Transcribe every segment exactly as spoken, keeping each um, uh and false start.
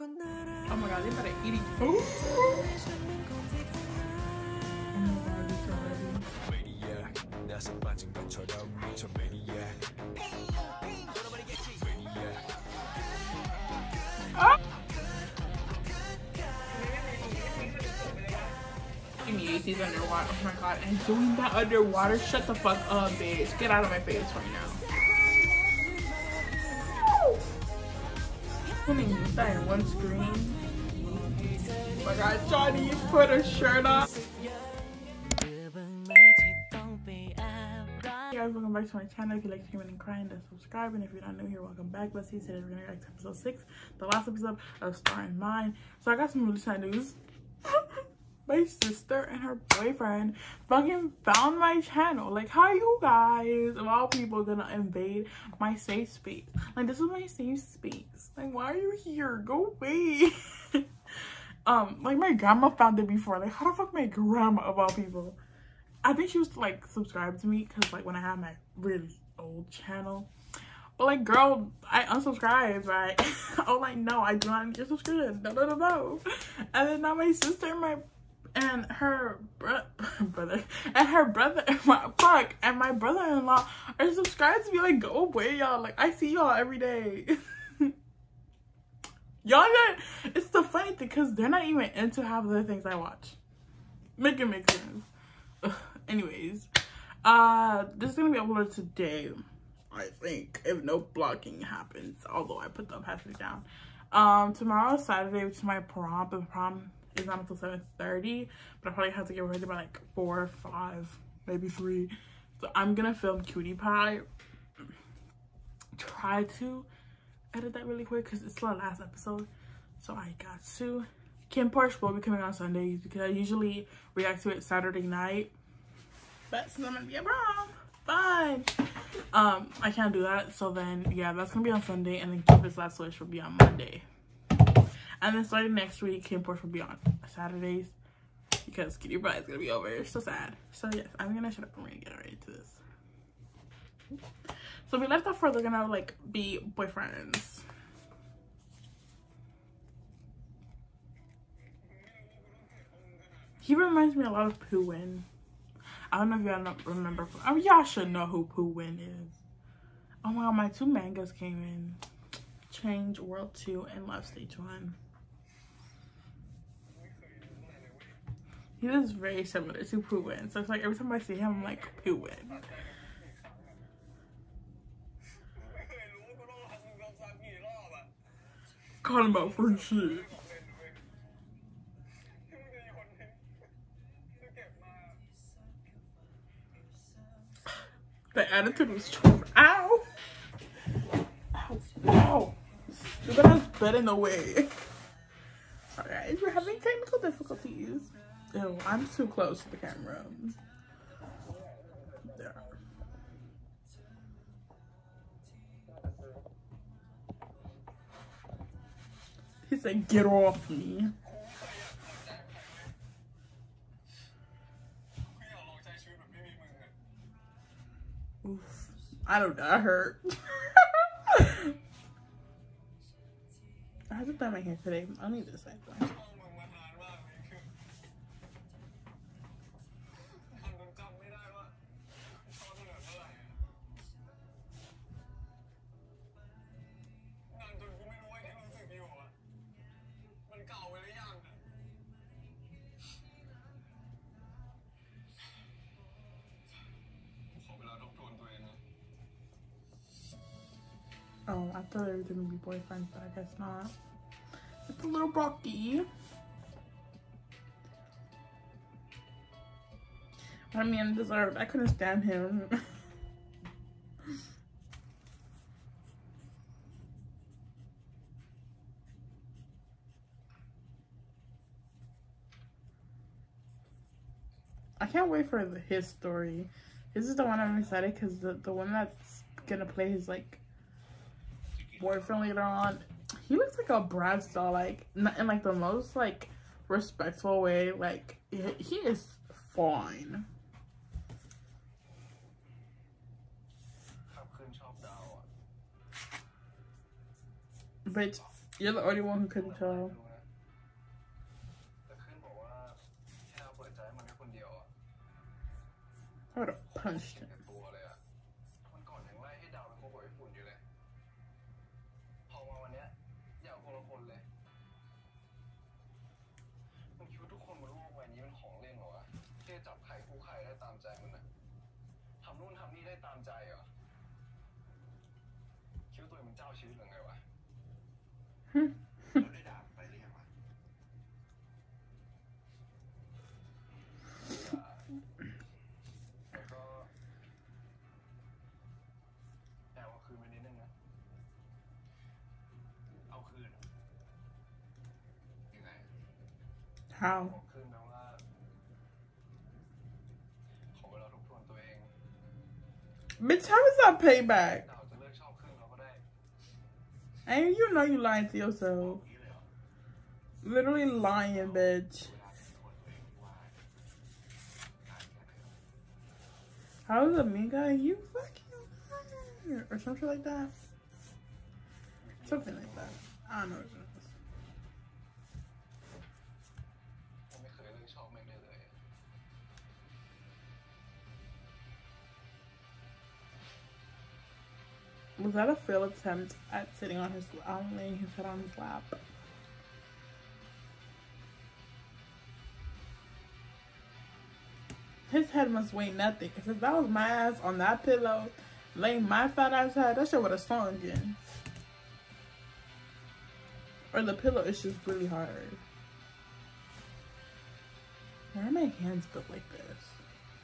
Oh my god, they better eat it. Oh oh. Give me these underwater. Oh my god, I'm doing that underwater. Shut the fuck up, bitch. Get out of my face right now. Putting that in one screen. Oh my god, Johnny, you put a shirt on. Hey guys, welcome back to my channel. If you like screaming and crying, then subscribe. And if you're not new here, welcome back. Let's see, today we're gonna react to episode six, the last episode of Star and Mine. So I got some really sad news. My sister and her boyfriend fucking found my channel. Like, how are you guys, of all people, gonna invade my safe space? Like, this is my safe space. Like, why are you here? Go away. um, like, my grandma found it before. Like, how the fuck my grandma, of all people? I think she was, like, subscribed to me because, like, when I had my really old channel. But, like, girl, I unsubscribed, right? Oh, like, no, I do not need your subscription. No, no, no, no. And then now my sister and my... and her bro brother and her brother and my fuck and my brother-in-law are subscribed to me. Like, go away, y'all. Like, I see y'all every day. Y'all, it's the funny thing because they're not even into half of the things I watch. Make it make sense. Ugh. Anyways, uh this is gonna be uploaded today, I think, if no blocking happens, although I put the opacity down. Um tomorrow is Saturday, which is my prom, and prom is not until seven thirty, but I probably have to get ready by like four or five maybe three. So I'm gonna film Cutie Pie, try to edit that really quick because it's the last episode, so I got to. Kim Porsche will be coming on Sundays because I usually react to it Saturday night, but it's not gonna be a problem. Fine. um I can't do that, so then yeah, that's gonna be on Sunday, and then Cupid's Last Wish will be on Monday. And then starting next week, Kim Porsche will be on Saturdays because Cutie Pie is going to be over. It's so sad. So yes, I'm going to shut up and we're going to get right into this. So we left off where they're going to like be boyfriends. He reminds me a lot of Phuwin. I don't know if y'all remember. I mean, y'all should know who Phuwin is. Oh my god, my two mangas came in. Change World two and Love Stage one. He is very similar to Phuwin, so it's like every time I see him, I'm like, Phuwin. Call him out for shit. The attitude was true. Ow! Ow! Ow! You're gonna have bed in the way. Alright, we're having technical difficulties. Ew, I'm too close to the camera. There. He said, get off me. Oof. I don't know, that hurt. I have to dye my hair today. I'll need this side one. Oh, I thought they were gonna be boyfriends, but I guess not. It's a little rocky. I mean, deserved. I couldn't stand him. I can't wait for the, his story. This is the one I'm excited because the the one that's gonna play his like boyfriend later on, he looks like a Brad doll, like not in like the most like respectful way. Like he is fine. Bitch, You're the only one who couldn't tell. I would have punched him. How? Bitch, how is that payback? And you know you lying to yourself. Literally lying, bitch. How is a mean guy? You fucking liar. Or something like that. Something like that. I don't know. Was that a failed attempt at sitting on his lap, laying his head on his lap? His head must weigh nothing, because if that was my ass on that pillow, laying my fat ass head, that shit would have swung again. Or the pillow is just really hard. Why are my hands built like this?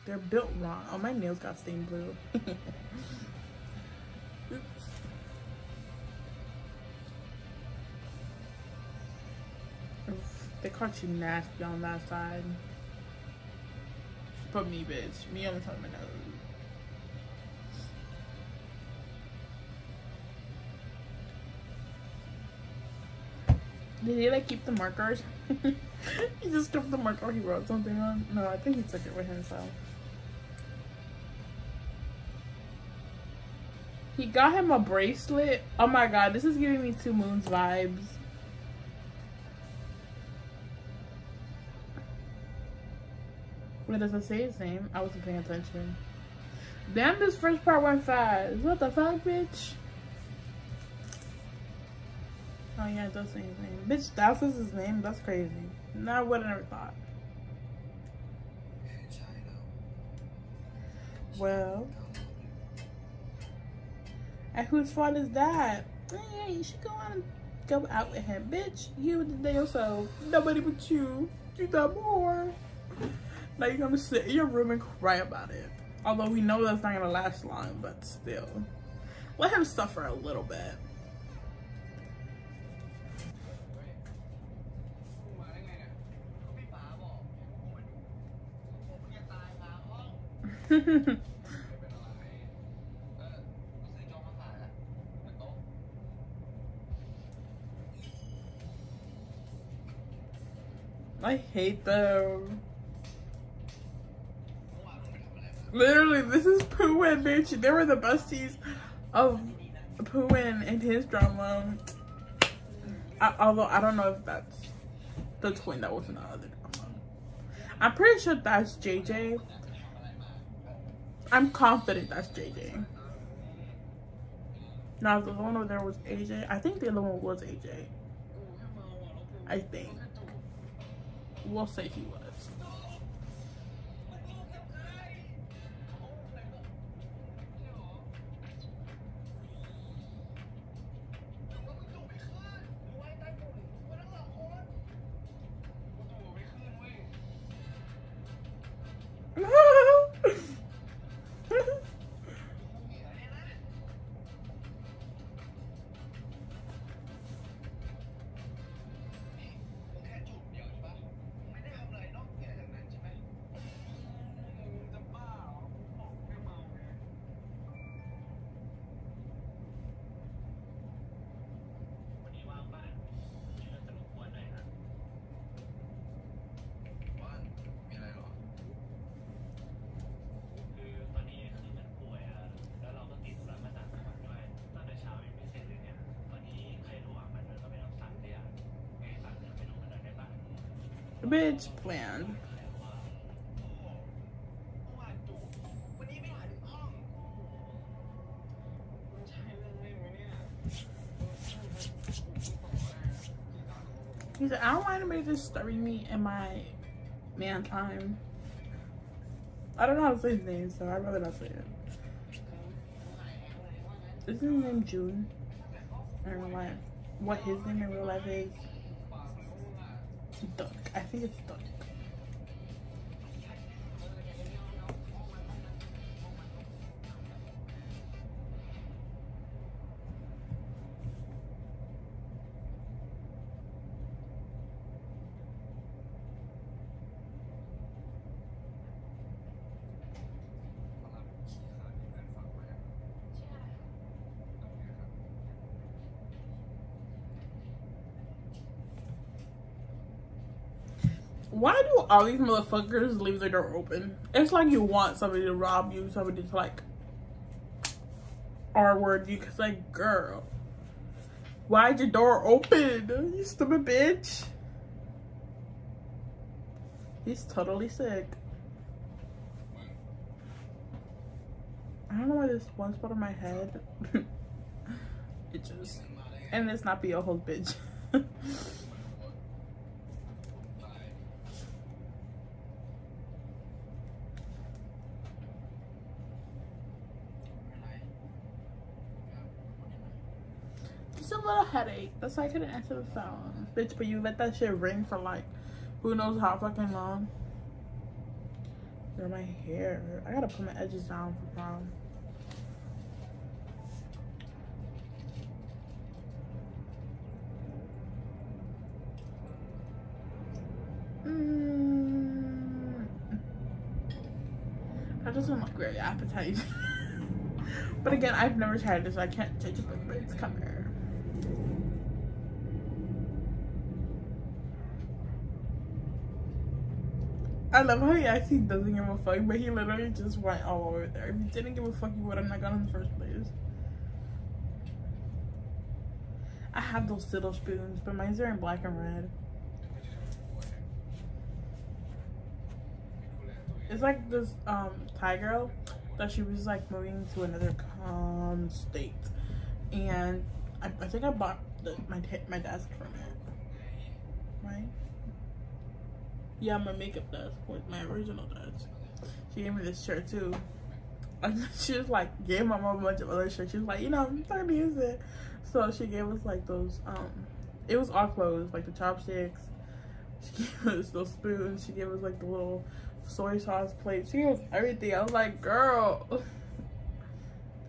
They're built wrong. Oh, my nails got stained blue. Oops. They caught you nasty on that side. But me, bitch. Me on the top of my nose. Did he like keep the markers? He just kept the marker he wrote something on? No, I think he took it with himself. He got him a bracelet. Oh my god, this is giving me Two Moons vibes. Wait, does it say his name? I wasn't paying attention. Damn, this first part went fast. What the fuck, bitch? Oh yeah, it does say his name. Bitch, that's his name? That's crazy. Nah, I would have never thought. Well... and whose fault is that? Yeah, you should go on and go out with him. Bitch, you did that yourself. Nobody but you. You got more. Now you're gonna sit in your room and cry about it. Although we know that's not gonna last long, but still. Let him suffer a little bit. I hate them. Literally, this is Phuwin, bitch. They were the besties of Phuwin and his drama. I, although, I don't know if that's the twin that was in the other drama. I'm pretty sure that's J J. I'm confident that's J J. Now, the one over there was A J. I think the other one was A J. I think. We'll say he was. Bitch, man. He said, I don't want anybody disturbing me in my man time. I don't know how to say his name, so I'd rather not say it. Isn't his name June in real life? What his name in real life is? Duck. I think it's Duck. Why do all these motherfuckers leave their door open? It's like you want somebody to rob you, somebody to like R-word you, cause like, girl, why'd your door open? You stupid bitch. He's totally sick. I don't know why this one spot on my head itches. And it's not be a whole bitch. A little headache. That's why I couldn't answer the phone. Bitch, but you let that shit ring for like who knows how fucking long. Girl, my hair. I gotta put my edges down for tomorrow. Mm. That doesn't look very appetizing. But again, I've never tried this, so I can't judge it, but it's coming. I love how he actually doesn't give a fuck, but he literally just went all over there. If he didn't give a fuck, he would have not gone in the first place. I have those little spoons, but mine's are in black and red. It's like this um, Thai girl that she was like moving to another um, state, and I, I think I bought the, my my desk from it, right? Yeah, my makeup desk, like my original desk. She gave me this shirt too. And she was like, gave my mom a bunch of other shirts. She was like, you know, I'm trying to use it. So she gave us like those, um, it was all clothes, like the chopsticks. She gave us those spoons. She gave us like the little soy sauce plates. She gave us everything. I was like, girl.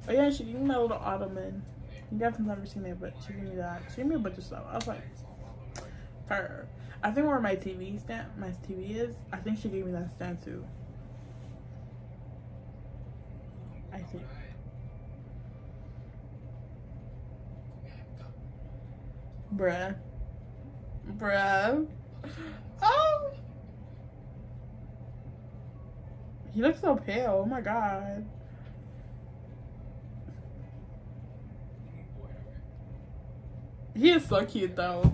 Oh yeah, she gave me my little ottoman. You guys have never seen it, but she gave me that. She gave me a bunch of stuff. I was like, her. I think where my T V stand, my T V is, I think she gave me that stand too. I think. Bruh. Bruh. Oh! He looks so pale, oh my god. He is so cute though.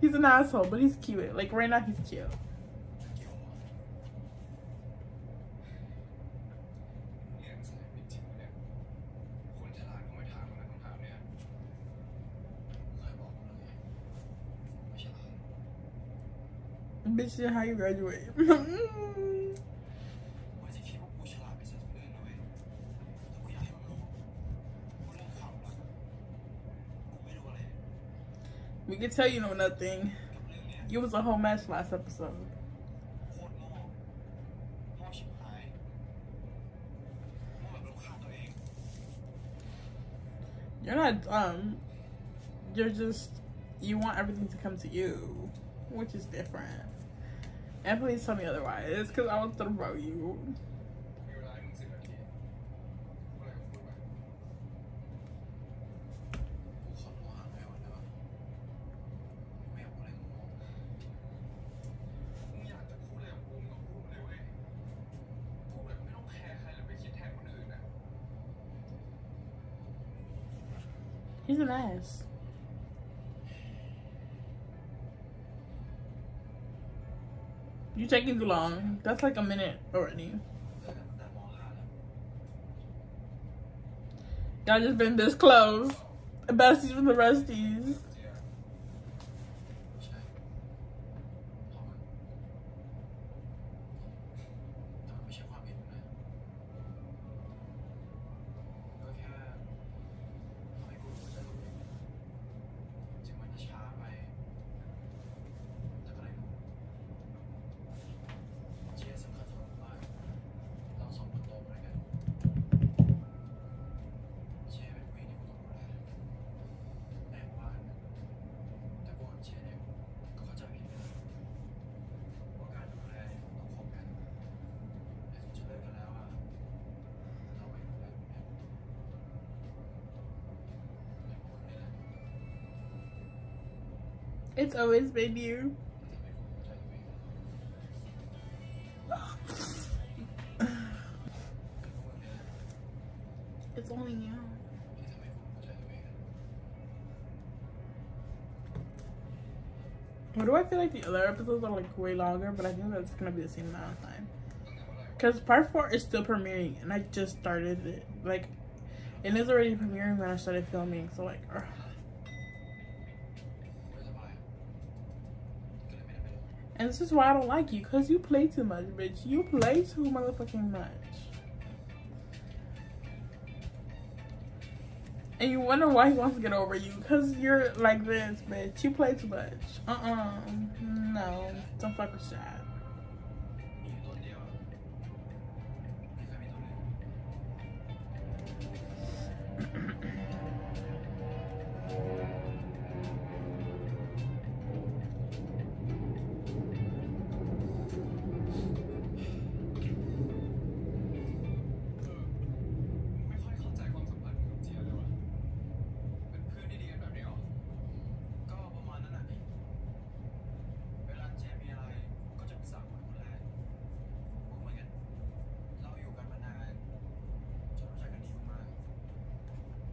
He's an asshole, but he's cute. Like, right now, he's cute. Bitch, how you graduate? We can tell you know nothing. You was a whole mess last episode. You're not dumb. You're just, you want everything to come to you, which is different. And please tell me otherwise, because I want to throw you. He's an ass. You're taking too long. That's like a minute already. Y'all just been this close. Besties with the resties. It's always been you. It's only you. Why do I feel like the other episodes are like way longer, but I think that's gonna be the same amount of time? Because part four is still premiering and I just started it. Like, it is already premiering when I started filming, so like, ugh. And this is why I don't like you, because you play too much, bitch. You play too motherfucking much. And you wonder why he wants to get over you, because you're like this, bitch. You play too much. Uh-uh. No. Don't fuck with that.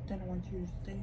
Then I want you to stay.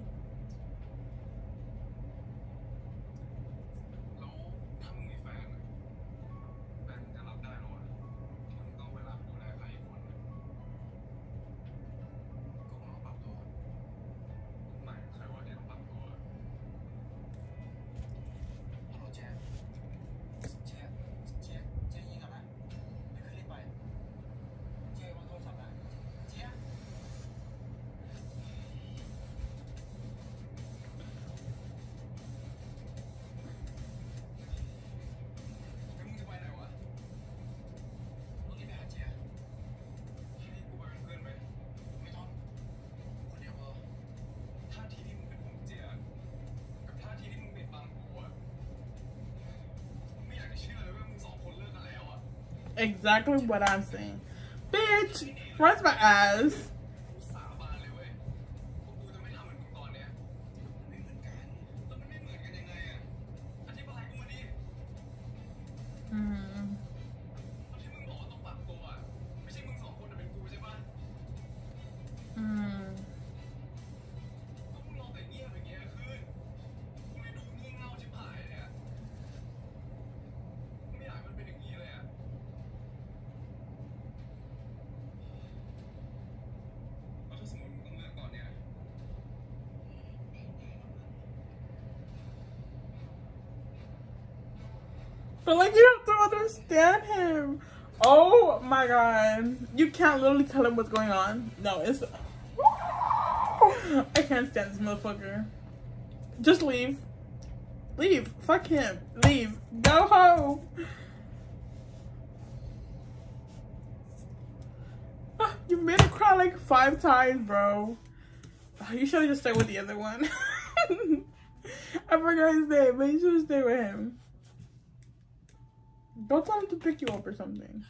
Exactly what I'm saying. Bitch, where's my ass? Mm. Mm. But like, you have to understand him. Oh my god. You can't literally tell him what's going on. No, it's... I can't stand this motherfucker. Just leave. Leave. Fuck him. Leave. Go home. You made him cry like five times, bro. You should have just stayed with the other one. I forgot his name, but you should have stayed with him. Don't tell him to pick you up or something.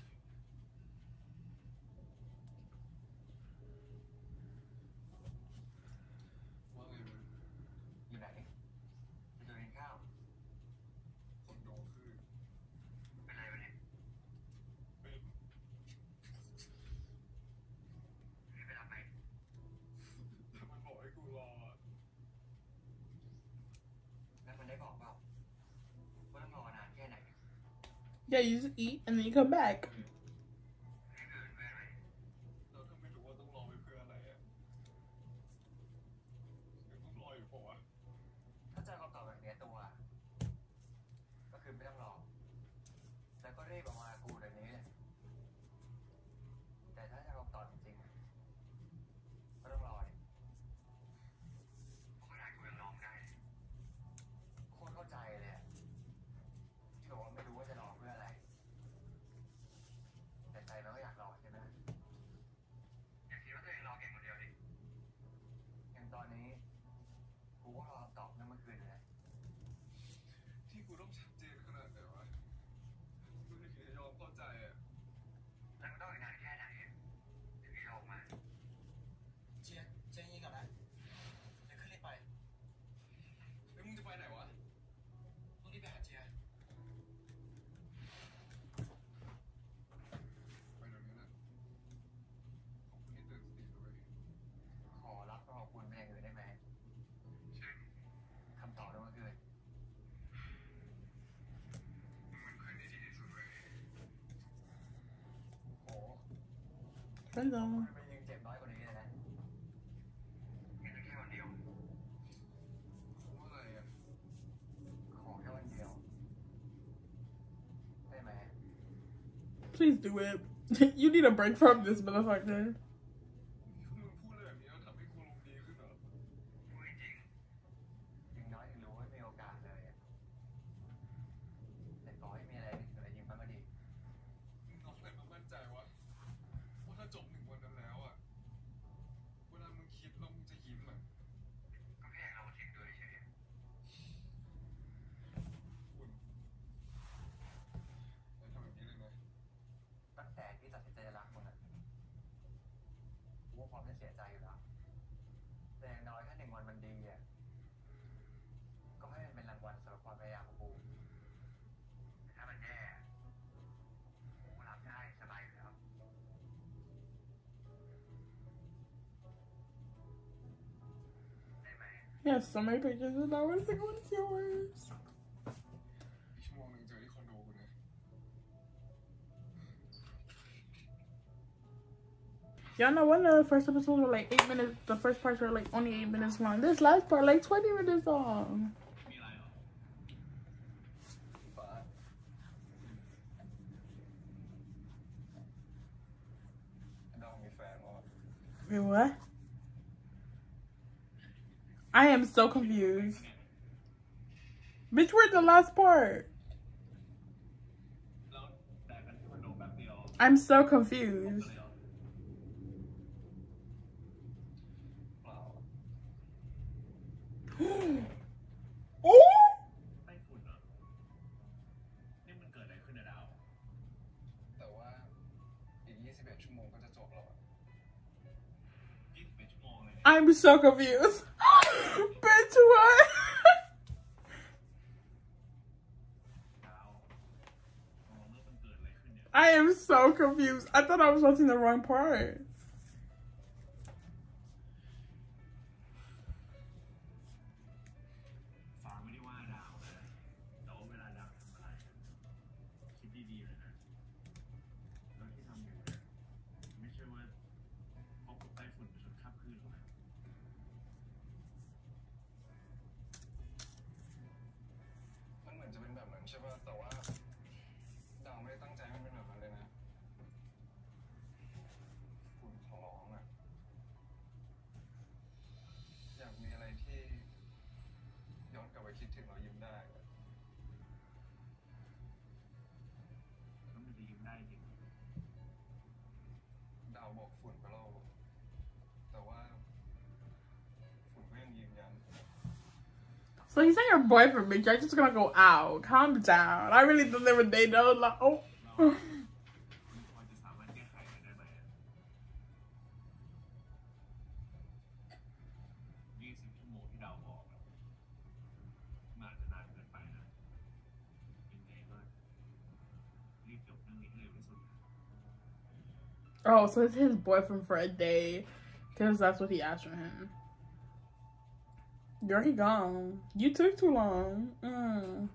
Yeah, you just eat and then you come back. Hello. Please do it. You need a break from this motherfucker. You have so many pictures and not a single one is yours. Y'all know one of the first episodes were like eight minutes, the first parts were like only eight minutes long. This last part like twenty minutes long. Wait, what? I am so confused. Bitch, where's the last part? I'm so confused. I'm so confused. Bitch, what? I am so confused. I thought I was watching the wrong part. So he's not your boyfriend, bitch. You're just gonna go out. Calm down. I really thought they were dating. Like, oh. Oh, so it's his boyfriend for a day, because that's what he asked from him. Girl, he gone. You took too long. Mm.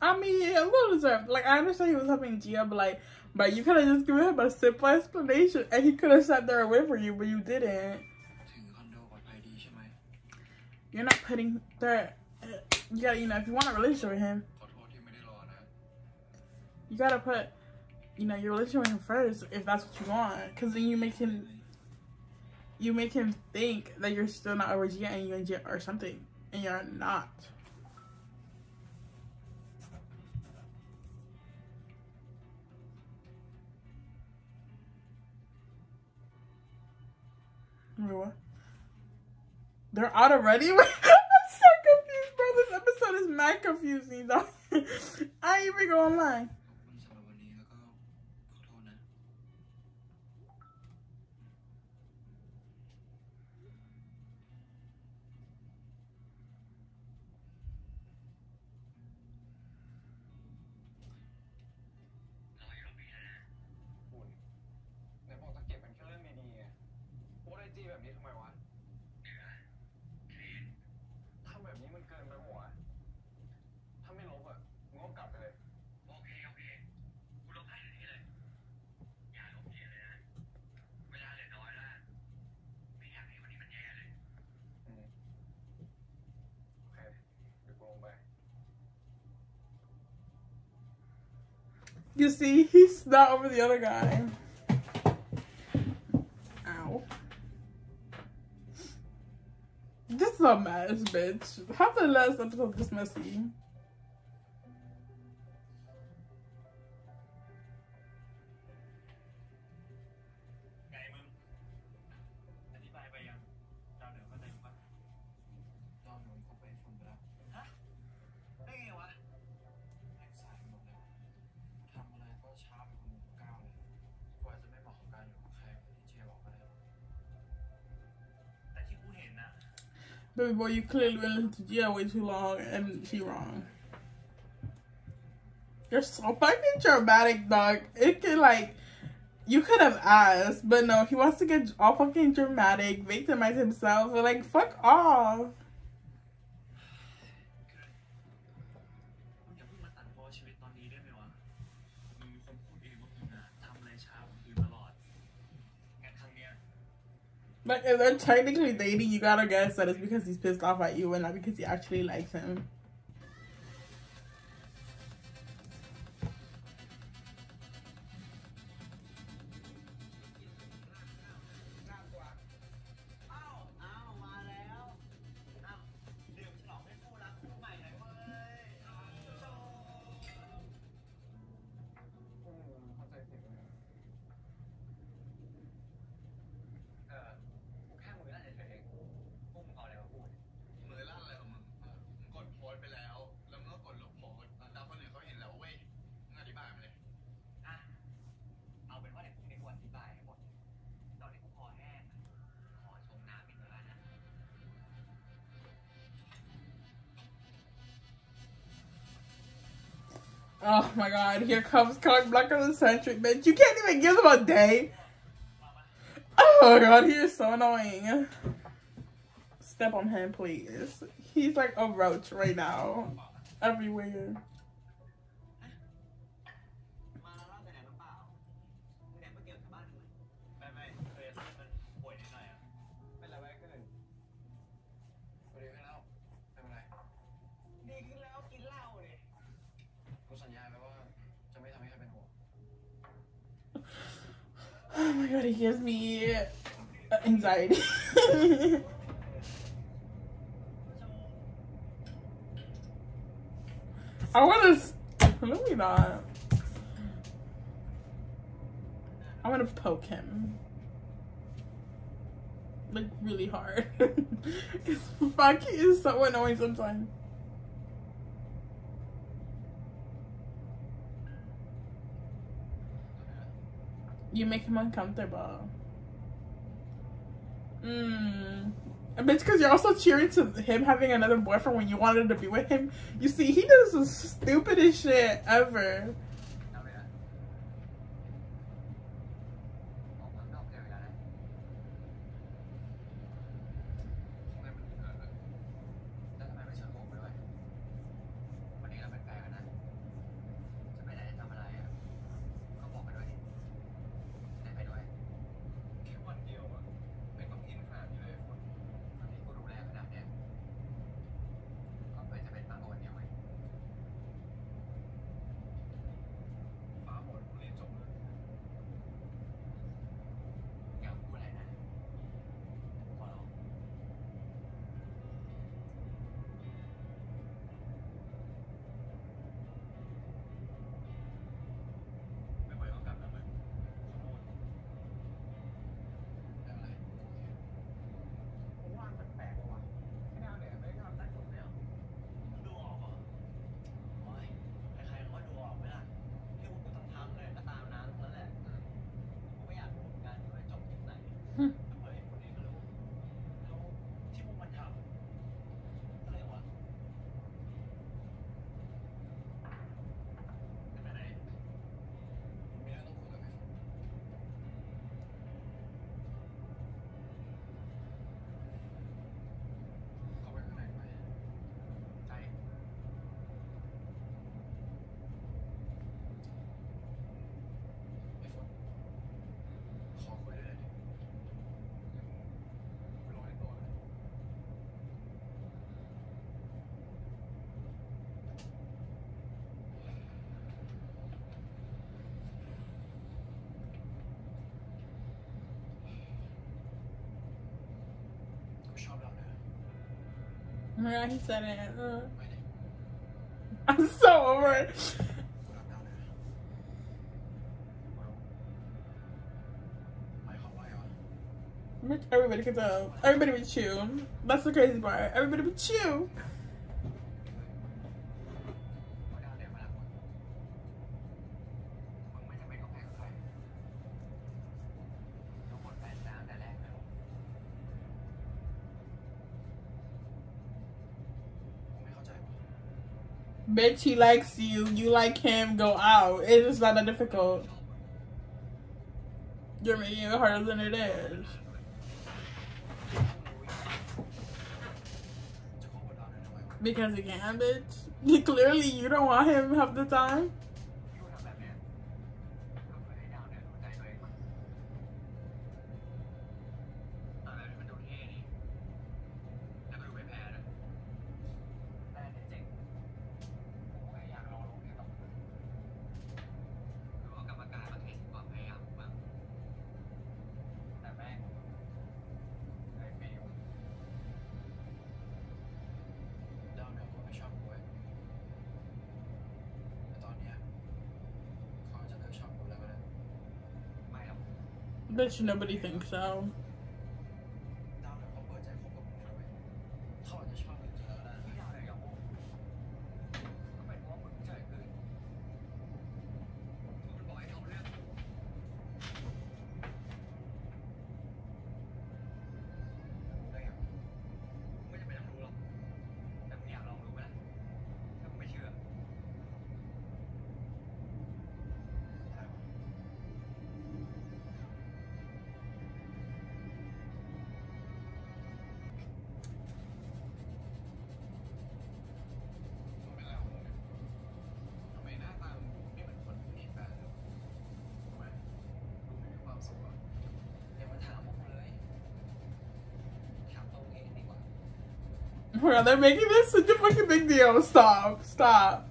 I mean, a little deserved. Like, I understand he was helping Gia, but like, but you could have just given him a simple explanation, and he could have sat there and waited for you, but you didn't. You're not putting that. You gotta, you know, if you want a relationship with him, you gotta put, you know, your relationship with him first, if that's what you want, because then you make him, you make him think that you're still not over Gia and you and Gia or something, and you're not. They're out already? I'm so confused, bro. This episode is mad confusing, though. I ain't even going online. You see, he's not over the other guy. Ow. This is a mess, bitch. How the last episode this messy? Baby boy, you clearly been listening to Gia way too long, and she wrong. You're so fucking dramatic, dog. It can, like, you could have asked, but no, he wants to get all fucking dramatic, victimize himself, and like, fuck off. Like, if they're technically dating, you gotta guess that it's because he's pissed off at you and not because he actually likes him. Oh my god, here comes cock blocker the centric, bitch. You can't even give them a day. Oh my god, he is so annoying. Step on him, please. He's like a roach right now. Everywhere. Oh my god, he gives me anxiety. I want to. Let me not. I want to poke him. Like, really hard. Because fuck, he is so annoying sometimes. You make him uncomfortable. Mmm. And bitch, because you're also cheering to him having another boyfriend when you wanted to be with him. You see, he does the stupidest shit ever. my god, he said it. Uh, I'm so over it. Everybody can tell. Everybody but you. That's the crazy part. Everybody but you. Bitch, he likes you, you like him, go out. It's just not that difficult. You're making it harder than it is. Because you can, bitch. Clearly, you don't want him half the time. Bitch, nobody thinks so. Bro, they're making this such a fucking big deal. Stop. Stop.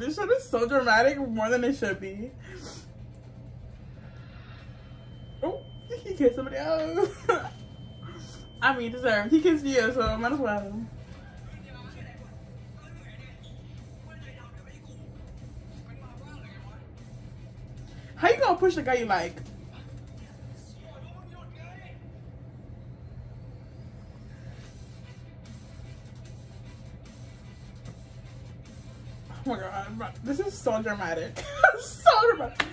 This shit is so dramatic, more than it should be. Oh, he kissed somebody else. I mean, deserved. He kissed you, so might as well. How you gonna push the guy you like? Oh my god, this is so dramatic. So dramatic.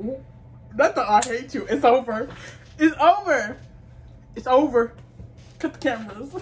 Ooh, that's the I hate you. It's over. It's over. It's over. Cut the cameras.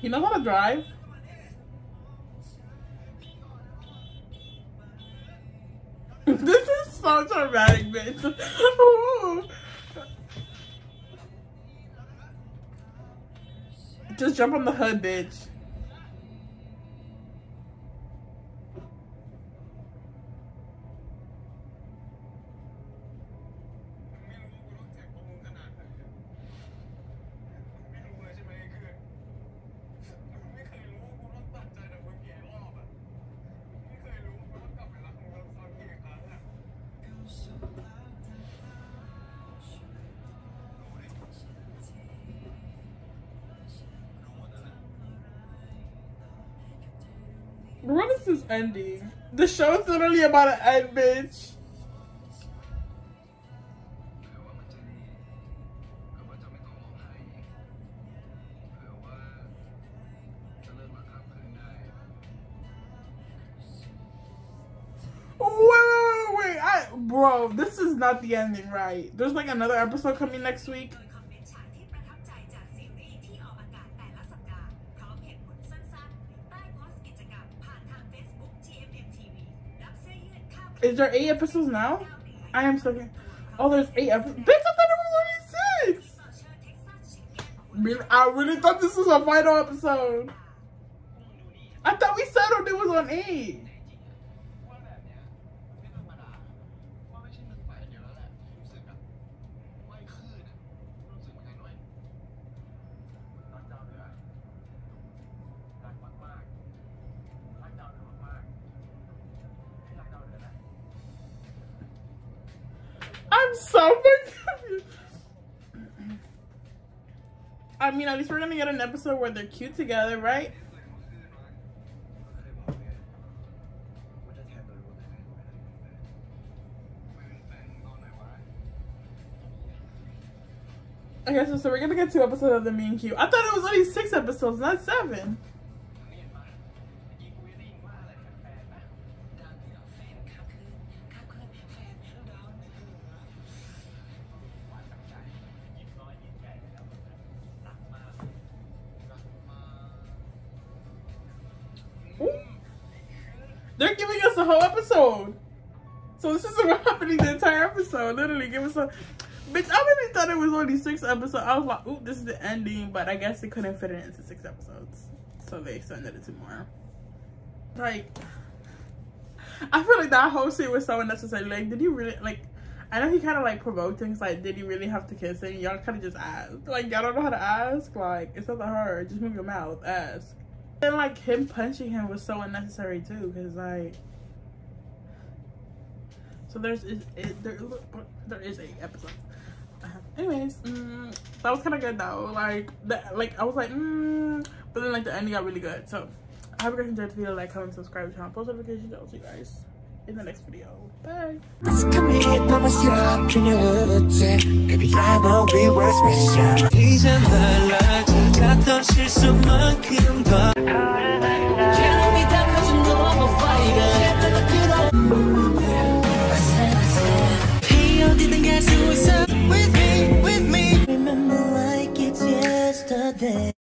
He knows how to drive. This is so dramatic, bitch. Just jump on the hood, bitch. What is this ending? The show is literally about to end, bitch. Bro, this is not the ending, right? There's like another episode coming next week. Is there eight episodes now? I am stuck in. Oh, there's eight episodes. Bitch, I thought it was only six. I really thought this was a final episode. I thought we settled it was on eight. I'm so confused. I mean, at least we're gonna get an episode where they're cute together, right? Okay, so, so we're gonna get two episodes of them being cute. I thought it was only six episodes, not seven. They're giving us a whole episode. So this isn't happening the entire episode. Literally, give us a... Bitch, I really thought it was only six episodes. I was like, oop, this is the ending. But I guess they couldn't fit it into six episodes. So they extended it to more. Like, I feel like that whole scene was so unnecessary. Like, did you really... Like, I know he kind of, like, provoked things. Like, did he really have to kiss him? Y'all kind of just asked. Like, y'all don't know how to ask? Like, it's not that hard. Just move your mouth. Ask. And like him punching him was so unnecessary too, cause like, so there's it, it, there look, there is a episode. Uh, anyways, mm, that was kind of good though. Like that, like I was like, mm, but then like the ending got really good. So I hope you guys enjoyed the video. Like, comment, subscribe, channel, post notifications. I'll see you guys in the next video. Bye. 같던 실수만큼 더 Tell me that much more fighter